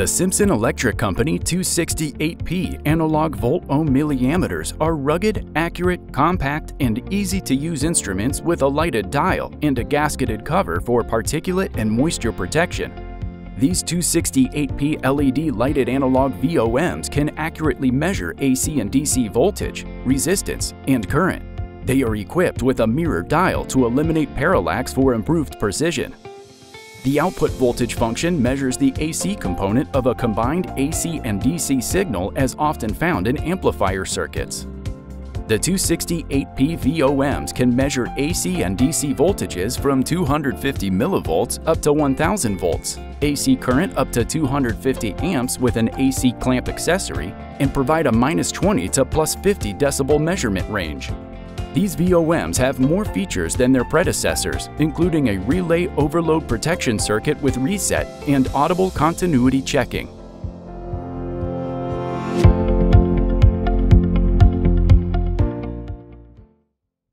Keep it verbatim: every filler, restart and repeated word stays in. The Simpson Electric Company two sixty eight P analog volt-ohm milliammeters are rugged, accurate, compact, and easy-to-use instruments with a lighted dial and a gasketed cover for particulate and moisture protection. These two sixty eight P L E D lighted analog V O Ms can accurately measure A C and D C voltage, resistance, and current. They are equipped with a mirror dial to eliminate parallax for improved precision. The output voltage function measures the A C component of a combined A C and D C signal as often found in amplifier circuits. The two sixty eight P V O Ms can measure A C and D C voltages from two hundred fifty millivolts up to one thousand volts, A C current up to two hundred fifty amps with an A C clamp accessory, and provide a minus twenty to plus fifty decibel measurement range. These V O Ms have more features than their predecessors, including a relay overload protection circuit with reset and audible continuity checking.